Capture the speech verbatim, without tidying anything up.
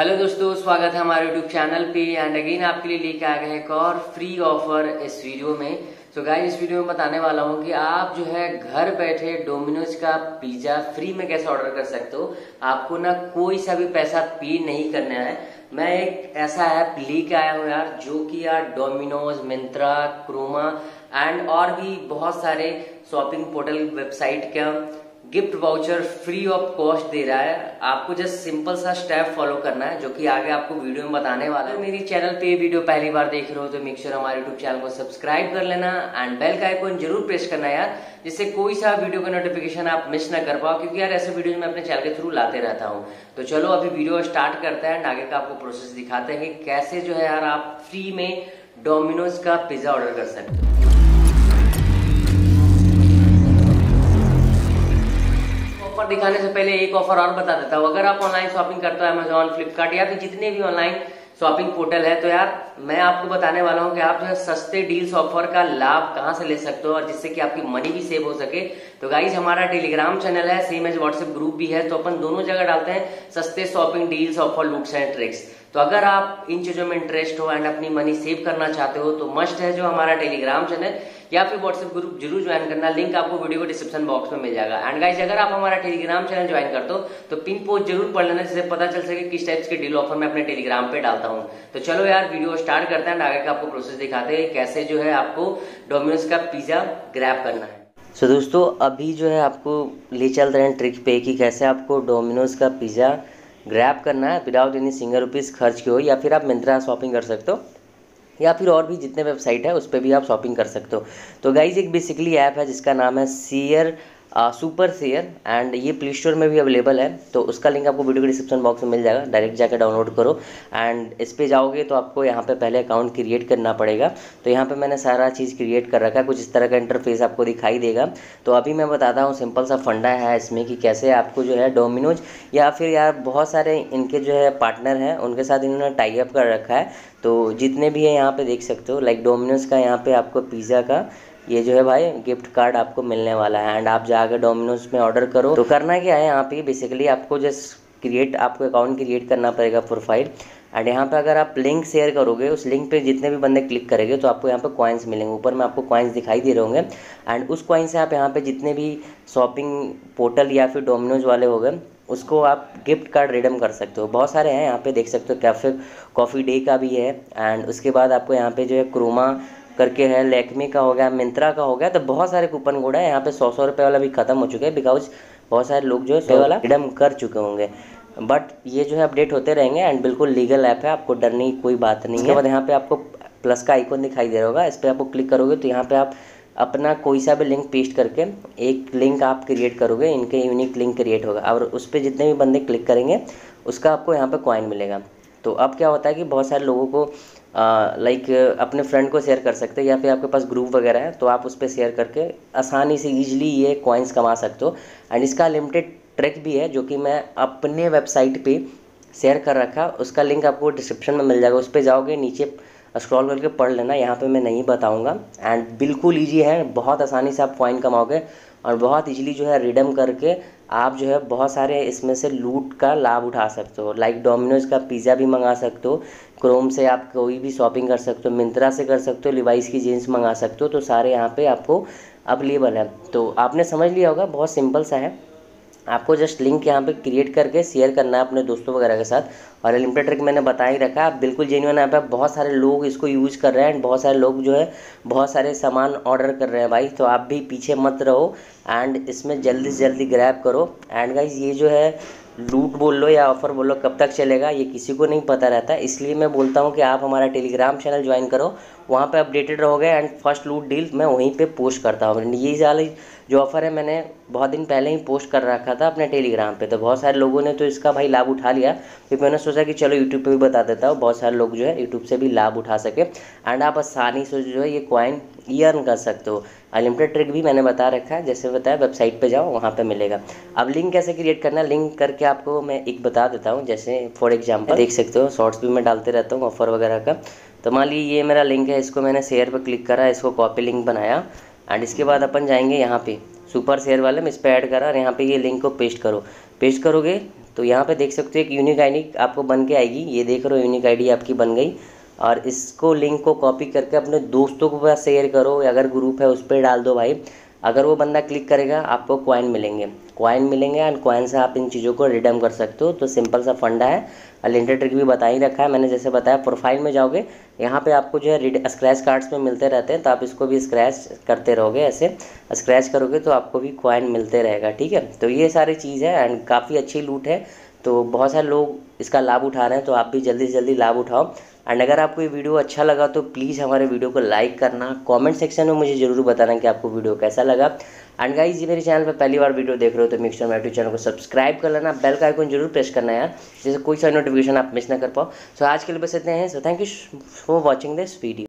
Hello दोस्तों, स्वागत है हमारे यूट्यूब चैनल पे। एंड अगेन आपके लिए लेके आ गए हैं एक और फ्री ऑफर इस वीडियो में। सो so गाइस, इस वीडियो में बताने वाला हूँ कि आप जो है घर बैठे डोमिनोज का पिज्जा फ्री में कैसे ऑर्डर कर सकते हो। आपको ना कोई सा भी पैसा पे नहीं करना है। मैं एक ऐसा ऐप लेके आया हूँ यार, जो कि यार डोमिनोज, मिंत्रा, क्रोमा एंड और भी बहुत सारे शॉपिंग पोर्टल वेबसाइट का gift voucher free of cost दे रहा है। आपको जस्ट सिंपल सा स्टेप फॉलो करना है, जो कि आगे आपको वीडियो में बताने वाला है। मेरी चैनल पे वीडियो पहली बार देख रहे हो तो मेक श्योर sure हमारे यूट्यूब चैनल को सब्सक्राइब कर लेना एंड बेल का आइकॉन जरूर प्रेस करना यार, जिससे कोई सा वीडियो का नोटिफिकेशन आप मिस ना कर पाओ, क्योंकि यार ऐसे वीडियो मैं अपने चैनल के थ्रू लाते रहता हूँ। तो चलो अभी वीडियो स्टार्ट करते हैं एंड आगे का आपको प्रोसेस दिखाते हैं कि कैसे जो है यार आप फ्री में डोमिनोज का पिज्जा ऑर्डर कर सकते हो। दिखाने से पहले एक ऑफर और बता देता हूँ। अगर आप ऑनलाइन शॉपिंग करते हो अमेजॉन, फ्लिपकार्ट या फिर जितने भी ऑनलाइन शॉपिंग पोर्टल है, तो यार मैं आपको बताने वाला हूँ कि आप जो है सस्ते डील्स ऑफर का लाभ कहाँ से ले सकते हो और जिससे कि आपकी मनी भी सेव हो सके। तो गाइज, हमारा टेलीग्राम चैनल है, सेम एज व्हाट्सएप ग्रुप भी है, तो अपन दोनों जगह डालते हैं सस्ते shopping deals offer, loots and tricks. तो अगर आप इन चीजों में इंटरेस्ट हो एंड अपनी मनी सेव करना चाहते हो तो मस्ट है जो हमारा टेलीग्राम चैनल या फिर व्हाट्सएप ग्रुप जरूर ज्वाइन करना। लिंक आपको वीडियो को डिस्क्रिप्शन बॉक्स में मिल जाएगा। एंड गाइज, अगर आप हमारा टेलीग्राम चैनल ज्वाइन करते हो तो पिन पोस्ट जरूर पढ़ लेना, जिससे पता चल सके किस टाइप्स के डील ऑफर मैं अपने टेलीग्राम पे डालता हूँ। तो चलो यार वीडियो स्टार्ट करते हैं एंड आगे का आपको प्रोसेस दिखाते हैं कैसे जो है आपको डोमिनोज का पिज्जा ग्रैब करना है। सो so, दोस्तों, अभी जो है आपको ले चल रहे हैं ट्रिक पे कि कैसे आपको डोमिनोज का पिज्जा ग्रैब करना है विदाउट एनी सिंगल रुपीज़ खर्च के हो। या फिर आप मिंत्रा शॉपिंग कर सकते हो या फिर और भी जितने वेबसाइट है उस पर भी आप शॉपिंग कर सकते हो। तो गाइज, एक बेसिकली ऐप है जिसका नाम है शेयर, सुपर शेयर, एंड ये प्ले स्टोर में भी अवेलेबल है। तो उसका लिंक आपको वीडियो के डिस्क्रिप्शन बॉक्स में मिल जाएगा, डायरेक्ट जाकर डाउनलोड करो। एंड इस पे जाओगे तो आपको यहाँ पे पहले अकाउंट क्रिएट करना पड़ेगा। तो यहाँ पे मैंने सारा चीज़ क्रिएट कर रखा है, कुछ इस तरह का इंटरफेस आपको दिखाई देगा। तो अभी मैं बताता हूँ सिंपल सा फंडा है इसमें कि कैसे आपको जो है डोमिनोज या फिर यार बहुत सारे इनके जो है पार्टनर हैं, उनके साथ इन्होंने टाई अप कर रखा है। तो जितने भी है यहाँ पर देख सकते हो, लाइक डोमिनोज का यहाँ पर आपको पिज़्ज़ा का ये जो है भाई गिफ्ट कार्ड आपको मिलने वाला है। एंड आप जाकर डोमिनोज में ऑर्डर करो। तो करना क्या है यहाँ पे, बेसिकली आपको जस्ट क्रिएट आपको अकाउंट क्रिएट करना पड़ेगा, प्रोफाइल। एंड यहाँ पे अगर आप लिंक शेयर करोगे, उस लिंक पे जितने भी बंदे क्लिक करेंगे तो आपको यहाँ पे कॉइन्स मिलेंगे। ऊपर में आपको कॉइन्स दिखाई दे रहे होंगे एंड उस कॉइन से आप यहाँ पे जितने भी शॉपिंग पोर्टल या फिर डोमिनोज वाले हो गए उसको आप गिफ्ट कार्ड रिडीम कर सकते हो। बहुत सारे हैं यहाँ पे देख सकते हो, कैफे कॉफ़ी डे का भी है। एंड उसके बाद आपको यहाँ पे जो है क्रोमा करके है, लैक्मे का हो गया, मिंत्रा का हो गया। तो बहुत सारे कूपन कोड है यहाँ पे। सौ सौ रुपये वाला भी खत्म हो चुका है बिकॉज बहुत सारे लोग जो है पे वाला रिडम कर चुके होंगे, बट ये जो है अपडेट होते रहेंगे। एंड बिल्कुल लीगल ऐप है, आपको डरने की कोई बात नहीं है। उसके बाद यहाँ पे आपको प्लस का आइकॉन दिखाई दे रहा होगा, इस पर आपको क्लिक करोगे तो यहाँ पर आप अपना कोई सा भी लिंक पेस्ट करके एक लिंक आप क्रिएट करोगे, इनके यूनिक लिंक क्रिएट होगा और उस पर जितने भी बंदे क्लिक करेंगे उसका आपको यहाँ पर कॉइन मिलेगा। तो अब क्या होता है कि बहुत सारे लोगों को लाइक अपने फ्रेंड को शेयर कर सकते हैं या फिर आपके पास ग्रुप वगैरह है तो आप उस पर शेयर करके आसानी से ईजिली ये कॉइन्स कमा सकते हो। एंड इसका लिमिटेड ट्रैक भी है जो कि मैं अपने वेबसाइट पे शेयर कर रखा, उसका लिंक आपको डिस्क्रिप्शन में मिल जाएगा। उस पर जाओगे, नीचे स्क्रॉल करके पढ़ लेना, यहाँ पे मैं नहीं बताऊँगा। एंड बिल्कुल ईजी है, बहुत आसानी से आप कॉइन कमाओगे और बहुत ईजिली जो है रिडम करके आप जो है बहुत सारे इसमें से लूट का लाभ उठा सकते हो। लाइक डोमिनोज का पिज़्ज़ा भी मंगा सकते हो, क्रोम से आप कोई भी शॉपिंग कर सकते हो, मिंत्रा से कर सकते हो, लिवाइस की जीन्स मंगा सकते हो। तो सारे यहाँ पे आपको अवेलेबल है। तो आपने समझ लिया होगा, बहुत सिंपल सा है। आपको जस्ट लिंक यहाँ पे क्रिएट करके शेयर करना है अपने दोस्तों वगैरह के साथ। और लिमिटेड ट्रिक मैंने बता ही रखा, आप बिल्कुल जेन्युइन ऐप है, बहुत सारे लोग इसको यूज़ कर रहे हैं, बहुत सारे लोग जो है बहुत सारे सामान ऑर्डर कर रहे हैं भाई। तो आप भी पीछे मत रहो एंड इसमें जल्दी से जल्दी ग्रैब करो। एंड गाइज, ये जो है लूट बोल लो या ऑफर बोल लो कब तक चलेगा ये किसी को नहीं पता रहता, इसलिए मैं बोलता हूँ कि आप हमारा टेलीग्राम चैनल ज्वाइन करो, वहाँ पे अपडेटेड रहोगे। एंड फर्स्ट लूट डील मैं वहीं पे पोस्ट करता हूँ। ये वाली जो ऑफ़र है मैंने बहुत दिन पहले ही पोस्ट कर रखा था अपने टेलीग्राम पे, तो बहुत सारे लोगों ने तो इसका भाई लाभ उठा लिया। फिर मैंने सोचा कि चलो यूट्यूब पे भी बता देता हूँ, बहुत सारे लोग जो है यूट्यूब से भी लाभ उठा सके एंड आप आसानी से जो है ये कॉइन अर्न कर सकते हो। अनलिमिटेड ट्रिक भी मैंने बता रखा है, जैसे बताया वेबसाइट पे जाओ वहाँ पे मिलेगा। अब लिंक कैसे क्रिएट करना, लिंक करके आपको मैं एक बता देता हूँ। जैसे फॉर एग्जांपल देख सकते हो, शॉर्ट्स भी मैं डालते रहता हूँ ऑफर वगैरह का। तो मान लीजिए ये मेरा लिंक है, इसको मैंने शेयर पर क्लिक करा, इसको कॉपी लिंक बनाया एंड इसके बाद अपन जाएंगे यहाँ पर सुपर शेयर वाले में, इस पर ऐड करा और यहाँ पर ये लिंक को पेस्ट करो। पेस्ट करोगे तो यहाँ पे देख सकते हो एक यूनिक आईडी आपको बन के आएगी। ये देख रहे हो यूनिक आईडी आपकी बन गई और इसको लिंक को कॉपी करके अपने दोस्तों के पास शेयर करो, अगर ग्रुप है उस पर डाल दो भाई। अगर वो बंदा क्लिक करेगा आपको कॉइन मिलेंगे, कॉइन मिलेंगे एंड कॉइन से आप इन चीज़ों को रिडीम कर सकते हो। तो सिंपल सा फंडा है, लिंटर ट्रिक भी बता ही रखा है मैंने। जैसे बताया प्रोफाइल में जाओगे, यहाँ पे आपको जो है स्क्रैच कार्ड्स में मिलते रहते हैं, तो आप इसको भी स्क्रैच करते रहोगे, ऐसे स्क्रैच करोगे तो आपको भी कॉइन मिलते रहेगा। ठीक है, तो ये सारी चीज़ है एंड काफ़ी अच्छी लूट है, तो बहुत सारे लोग इसका लाभ उठा रहे हैं, तो आप भी जल्दी से जल्दी लाभ उठाओ। एंड अगर आपको ये वीडियो अच्छा लगा तो प्लीज़ हमारे वीडियो को लाइक करना, कमेंट सेक्शन में मुझे जरूर बताना कि आपको वीडियो कैसा लगा। एंड गाइस, ये मेरे चैनल पर पहली बार वीडियो देख रहे हो तो मेक श्योर मेरे यूट्यूब चैनल को सब्सक्राइब कर लेना, बेल का आइकन जरूर प्रेस करना यार, जैसे कोई सा नोटिफिकेशन आप मिस ना कर पाओ। सो so, आज के लिए बस इतना है। So thank you for watching this video.